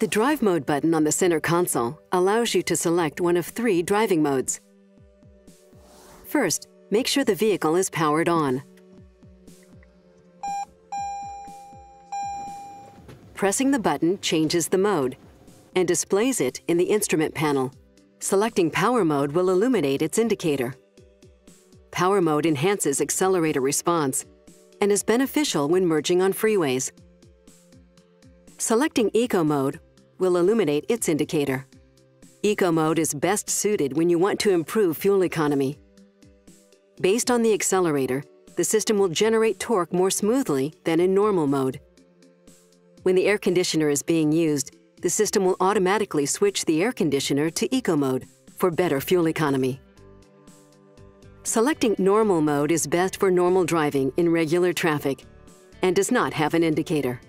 The Drive Mode button on the center console allows you to select one of three driving modes. First, make sure the vehicle is powered on. Pressing the button changes the mode and displays it in the instrument panel. Selecting Power Mode will illuminate its indicator. Power Mode enhances accelerator response and is beneficial when merging on freeways. Selecting Eco Mode will illuminate its indicator. Eco Mode is best suited when you want to improve fuel economy. Based on the accelerator, the system will generate torque more smoothly than in normal mode. When the air conditioner is being used, the system will automatically switch the air conditioner to Eco Mode for better fuel economy. Selecting Normal Mode is best for normal driving in regular traffic and does not have an indicator.